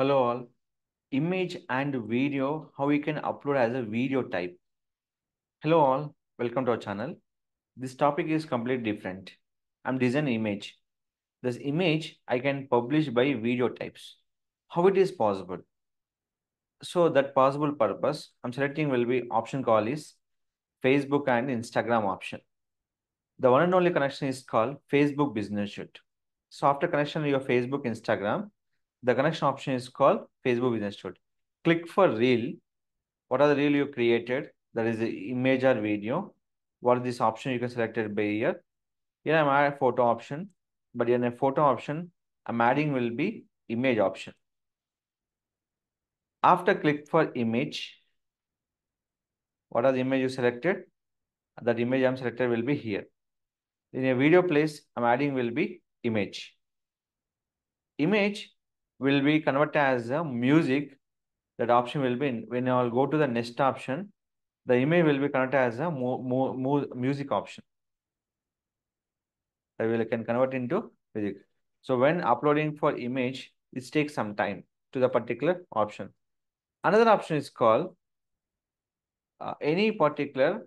Hello all, image and video, how we can upload as a video type. Hello all, welcome to our channel. This topic is completely different. I'm designing image. This image I can publish by video types. How it is possible? So that possible purpose I'm selecting will be option call is Facebook and Instagram option. The one and only connection is called Facebook Business Suite. So after connection to your Facebook, Instagram, the connection option is called Facebook Business Suite. Click for reel. What are the reel you created? That is the image or video. What is this option you can select it by here? Here I'm adding a photo option, but in a photo option, I'm adding will be image option. After click for image, what are the image you selected? That image I'm selected will be here. In a video place, I'm adding will be image. Image will be converted as a music. That option will be, when I'll go to the next option, the image will be converted as a music option. I can convert into music. So when uploading for image, it takes some time to the particular option. Another option is called any particular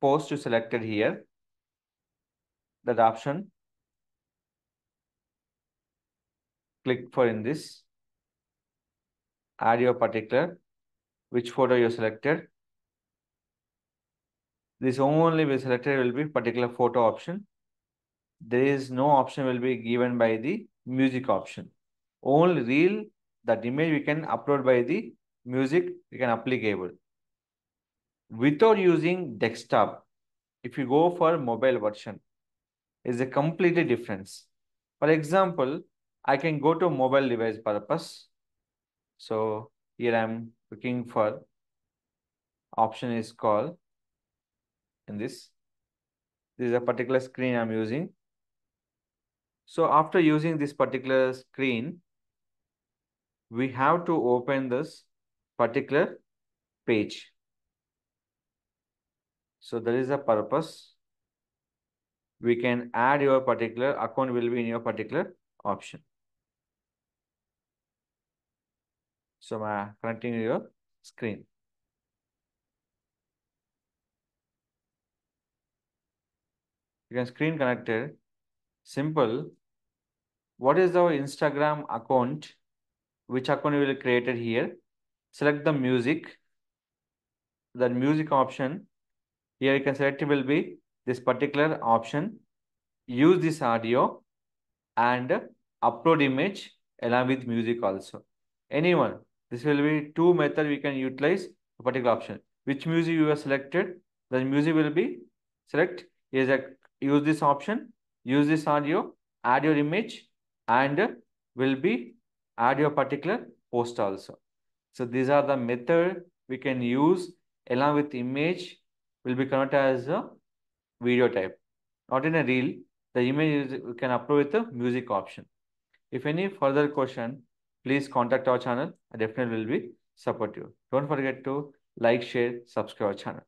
post you selected here. That option. Click for in this, add your particular, which photo you selected. This only we selected will be particular photo option. There is no option will be given by the music option. Only reel, that image we can upload by the music, we can applicable. Without using desktop, if you go for mobile version, is a completely difference. For example, I can go to mobile device purpose. So here I'm looking for option is called in this. This is a particular screen I'm using. So after using this particular screen, we have to open this particular page. So there is a purpose. We can add your particular account will be in your particular option. So I'm connecting your screen. You can screen connected. Simple. What is our Instagram account? Which account you will created here? Select the music. The music option. Here you can select it will be this particular option. Use this audio and upload image along with music also. Anyone. This will be two methods we can utilize a particular option. Which music you have selected, the music will be select. Is a use this option, use this audio, add your image, and will be add your particular post also. So these are the method we can use along with image will be converted as a video type. Not in a reel, the image is, we can upload with the music option. If any further question, please contact our channel. I definitely will be support you. Don't forget to like, share, subscribe our channel.